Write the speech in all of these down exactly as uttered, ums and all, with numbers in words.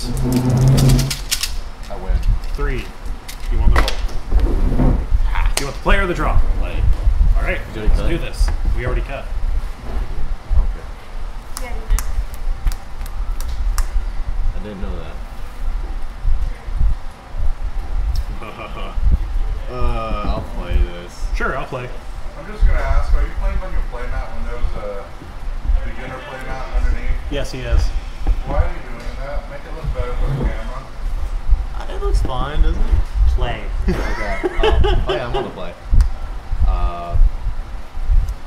Yes. I win. Three. You won the roll. Ah. You want the play or the draw? Play. All right. Do let's do this. We already cut. Okay. Yeah, you did. I didn't know that. uh, I'll play this. Sure, I'll play. I'm just gonna ask: are you playing on your playmat when there's a beginner playmat underneath? Yes, he is. Why are you doing that? Make it look better for the camera. Uh, it looks fine, doesn't it? Play. Okay. Oh. oh yeah, I'm gonna play. Uh,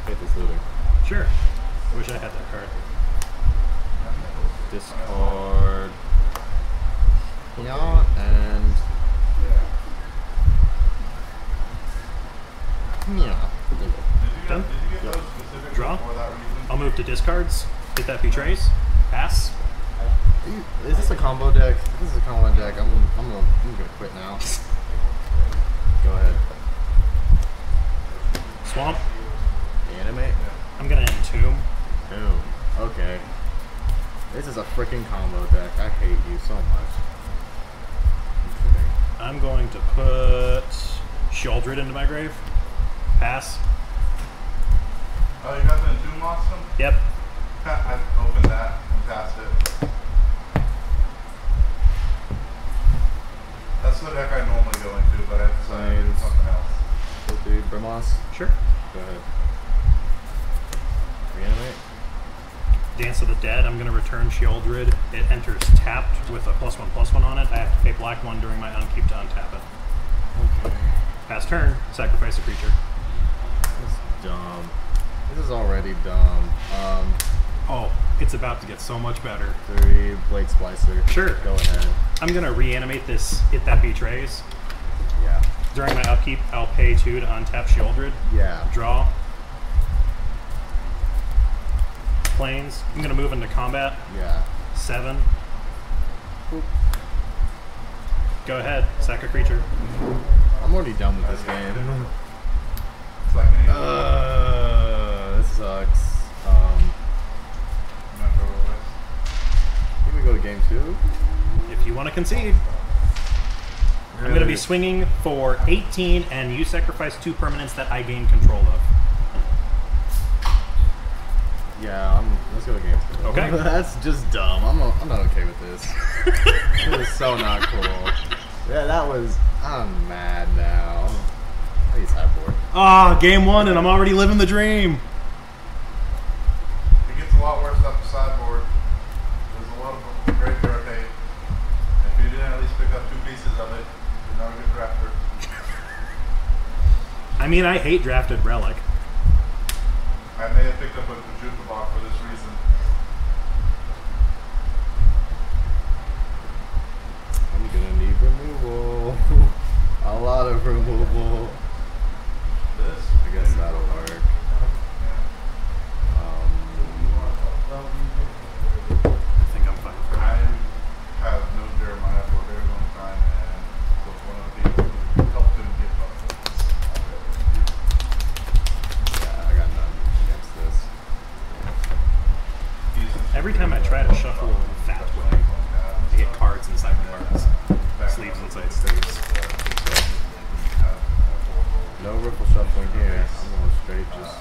get this looter. Sure. I wish I had that card. Discard. Yeah, and. Yeah. Done? Yep. Draw. I'll move to discards. Get that betrays. Pass. You, is this a combo deck? If this is a combo deck. I'm I'm gonna I'm gonna quit now. Go ahead. Swamp. Reanimate. I'm gonna entomb. Boom. Okay. This is a freaking combo deck. I hate you so much. I'm going to put Sheoldred into my grave. Pass. Oh, you got the Doom Awesome? Yep. I opened that and passed it. That's the deck I normally go into, but I decided to do something else. We'll do Brimloss. Sure. Go ahead. Reanimate. Dance of the Dead. I'm going to return Sheoldred. It enters tapped with a plus one plus one on it. I have to pay black one during my unkeep to untap it. Okay. Pass turn. Sacrifice a creature. Dumb. This is already dumb. Um, oh, it's about to get so much better. Three Blade Splicer. Sure. Go ahead. I'm gonna reanimate this. It that betrays. Yeah. During my upkeep, I'll pay two to untap Sheoldred. Yeah. Draw. Planes. I'm gonna move into combat. Yeah. Seven. Oop. Go ahead. Sack a creature. I'm already done with this game. Uh, this sucks. Um, I think we go to game two. If you want to concede. I'm going to be swinging for eighteen, and you sacrifice two permanents that I gain control of. Yeah, I'm, let's go to game two. Okay. That's just dumb. I'm, a, I'm not okay with this. This is so not cool. Yeah, that was... I'm mad now. At least I'm bored. Ah, game one, and I'm already living the dream. It gets a lot worse off the sideboard. There's a lot of graveyard hate. If you didn't at least pick up two pieces of it, you're not a good drafter. I mean, I hate drafted Relic. I may have picked up a Juka block for this reason. I'm gonna need removal. A lot of removal. This? I guess that'll work. Um, I think I'm fine. I have known Jeremiah for a very long time and was one of the people who helped him get buffed. Yeah, I got nothing against this. Every time I try to shuffle in a fat way, I get cards inside cards. Sleeves inside sleeves. No ripple shuffling here. I'm going straight just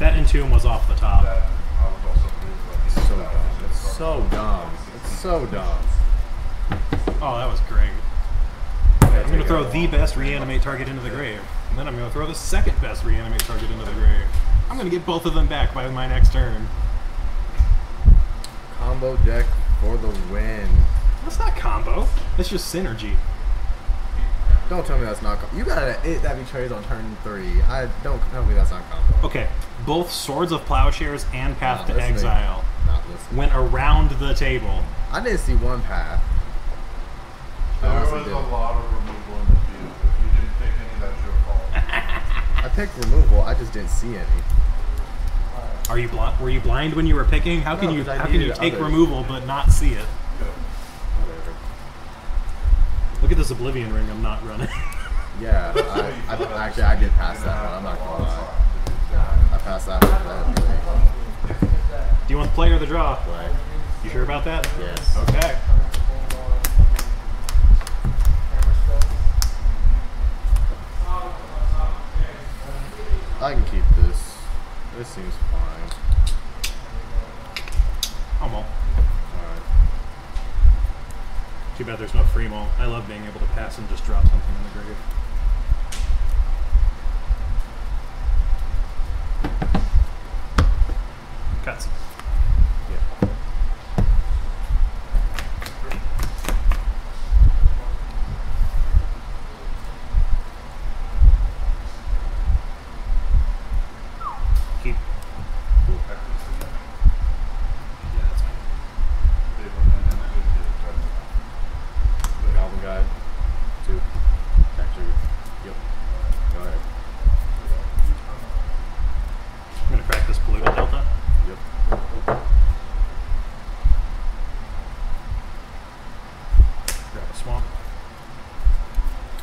that entomb was off the top. It's so dumb. It's so dumb. It's so dumb. Oh, that was great. I'm going to throw the best reanimate target into the grave. And then I'm going to throw the second best reanimate target into the grave. I'm going to get both of them back by my next turn. Combo deck for the win. That's not combo. That's just synergy. Don't tell me that's not combo. You got an it that betrays on turn three. I don't tell me that's not combo. Okay. Both Swords of Plowshares and Path to Exile went around the table. I didn't see one path. There was a lot of removal in the field. If you didn't pick any, that's your fault. I picked removal. I just didn't see any. Are you blind? Were you blind when you were picking? How can you how can you take removal but not see it? Look at this Oblivion Ring I'm not running. Yeah, I, I, actually I did pass that one, I'm not gonna lie. I pass after that. Do you want the play or the draw? Play. You sure about that? Yes. Okay. I can keep this. This seems fine. I'm all. Alright. Too bad there's no free mall. I love being able to pass and just drop something in the grave. Cuts. Yeah. Keep. Cool. Yeah, that's fine. Goblin guy. Two. Actually, yep. Go ahead. I'm going to crack this blue delta. Yep. Grab a swamp.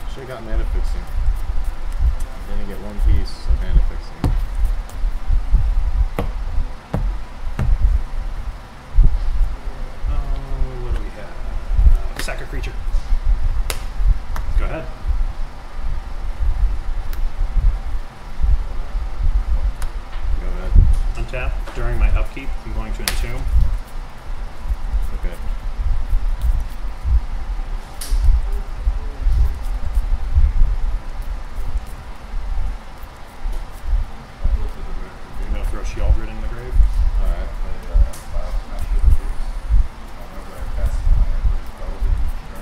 Should have got mana fixing. Then you get one piece of mana fixing. Oh, what do we have? Uh, sack a creature. Go ahead. Tap. During my upkeep, I'm going to entomb. Okay. You're going to throw Sheoldred in the grave? Alright.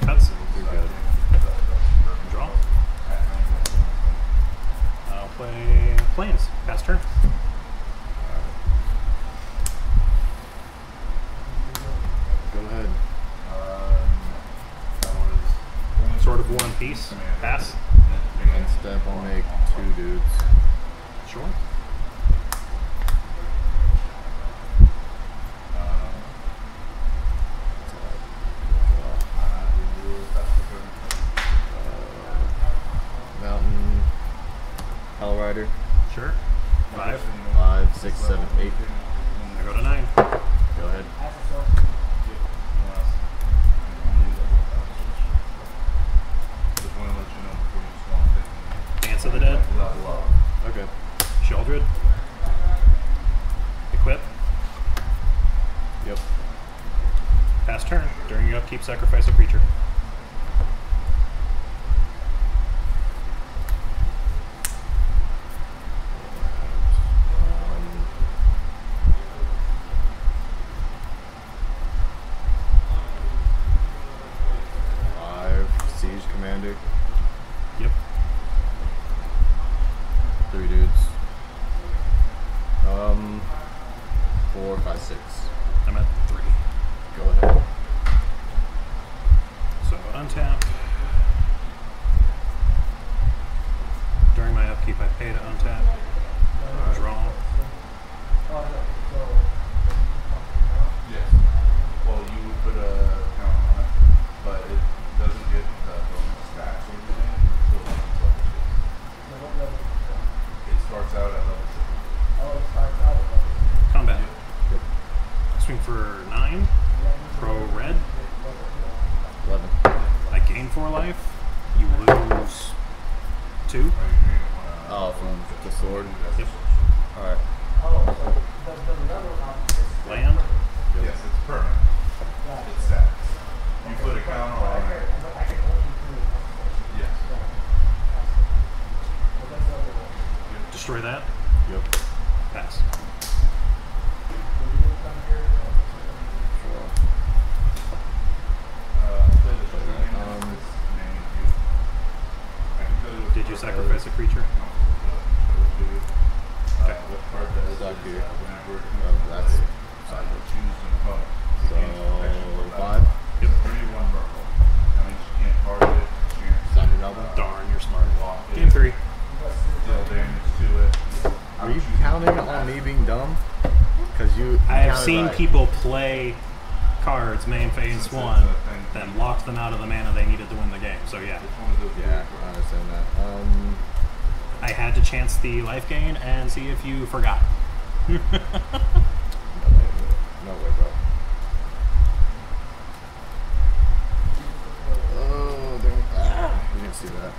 Cuts. You're good. Draw. I'll play planes. Pass turn. One piece, pass. One step, I'll make two dudes. Sure. Uh, mountain, Hell Rider. Sure. Five. Five, six, seven, eight. I go to nine. Go ahead. Dance of the Dead. Okay. Sheoldred. Equip. Yep. Pass turn. During your upkeep, sacrifice a creature. Five. Siege Commander. Yep. Three dudes. Um, four, five, six. I'm at three. Go ahead. So untap. During my upkeep, I pay to untap. Right. Draw. Yes. Well, you would put a count on it, but it doesn't get the bonus stats or anything. Starts out at level six. Oh, it starts out at level six. Combat. Yep. Swing for nine. Pro red. eleven. I gain four life. You lose two. Oh, from the sword. Yep. Alright. Land. Yep. Yes, it's permanent. It's stats. You put a counter on it. Yes. Destroy that? Yep. Pass. Um, Did you sacrifice a creature? Okay. What card does that do? That's so five? Yep. Darn, you're smart. Game three. Are you counting on me being dumb? Because you, I have seen right. people play cards, Main, Fae, and Swan, then locked them out of the mana they needed to win the game. So yeah. Yeah, I understand that. Um, I had to chance the life gain and see if you forgot. no way, no way, bro. Oh, dang. Ah, you didn't see that.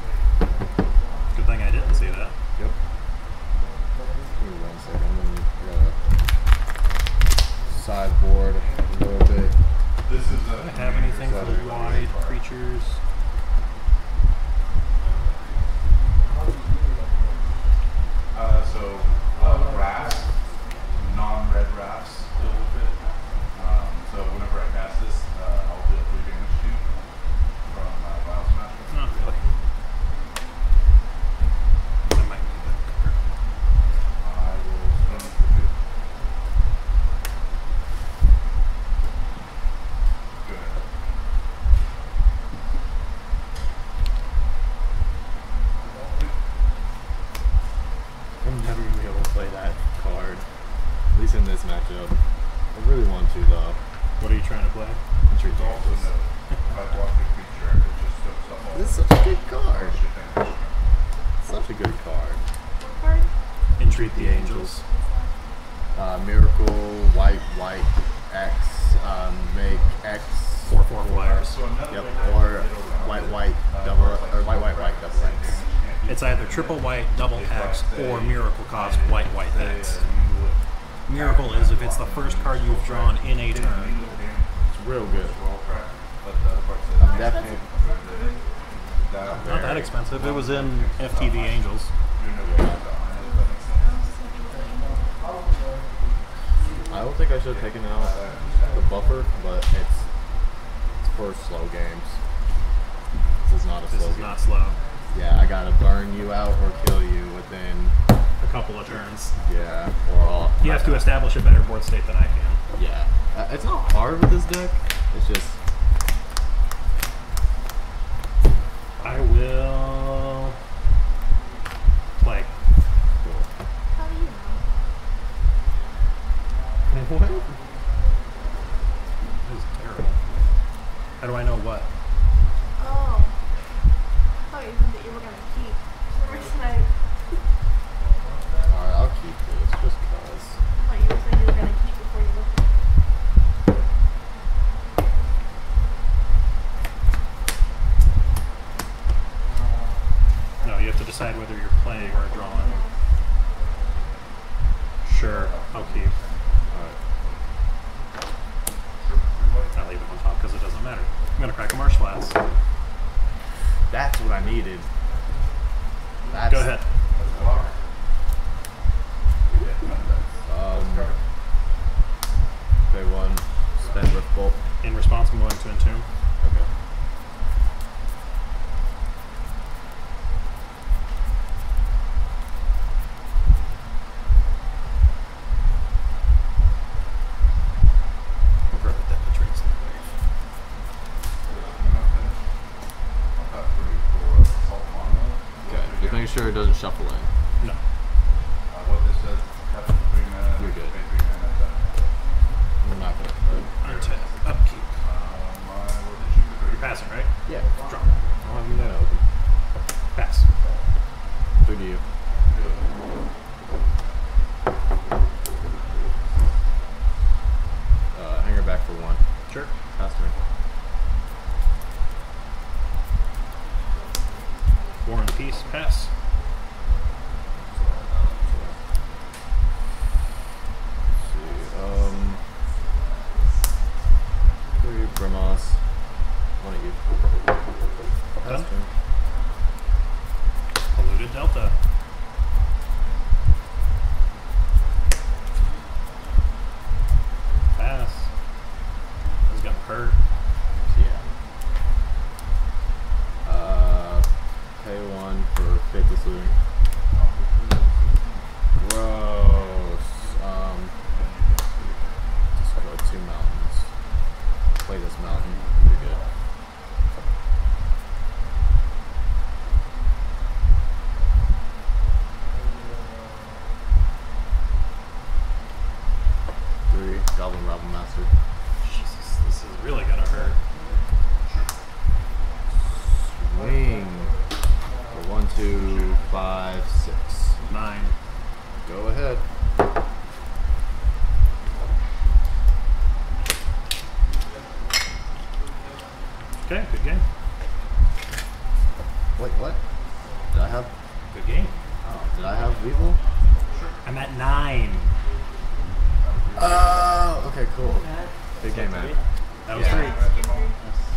Good thing I didn't see that. Yep. Give me one second. I'm gonna sideboard a little bit. This is. Do I have anything for the wide creatures? Uh, so, uh, rafts, non-red rafts still with it. Um, so whenever I cast this, uh, I'll deal three damage to you from uh, Vile Smasher. Not really. I might need that cover. I will stone it for two. Good. I'm never going to be able to play that card. At least in this matchup. I really want to, though. What are you trying to play? Entreat the Angels. Also, no. If I block the creature, it just soaks up all. This is such a good card. Such a good card. What card? Entreat the Angels. Uh, miracle, white, white, X, um, make X. Four, four flyers. Yep, or white, white, double, or white, white, white, double X. It's either triple white, double hex, or miracle cost white, white hex. Miracle is if it's the first card you've drawn in a turn. It's real good. Definitely. Not that expensive. It was in F T V Angels. I don't think I should have taken out the buffer, but it's, it's for slow games. This is not a slow game. This is not slow. Yeah, I gotta burn you out or kill you within a couple of turns. Yeah, or all. You have to establish a better board state than I can. Yeah, uh, it's not hard with this deck. It's just I will play. Cool. How do you know? What? This is terrible. How do I know what? Oh. I thought you said that you were going to keep. For some reason I... Alright, I'll keep this just because. I thought you were saying you were going to keep before you looked at it. No, you have to decide whether you're playing or drawing. Sure, I'll keep. Alright. I'll leave it on top because it doesn't matter. I'm going to crack a Marsh Flats. That's what I needed. That's Go ahead. Um, pay one. Spend with bolt. In response, I'm going to entomb. Okay. It doesn't shuffle in. No. Uh, what this says, after three mana, you're good. We're not good. Untap. Upkeep. You're passing, right? Yeah. Drop. Oh, you know. Pass. Who do you? Uh, hang her back for one. Sure. Pass turn. War and Peace. Pass. Okay, good game. Wait, what? Did I have... Good game. Oh, did I have Weevil? Sure. I'm at nine. Oh, uh, okay, cool. Good game, man. That was yeah. great.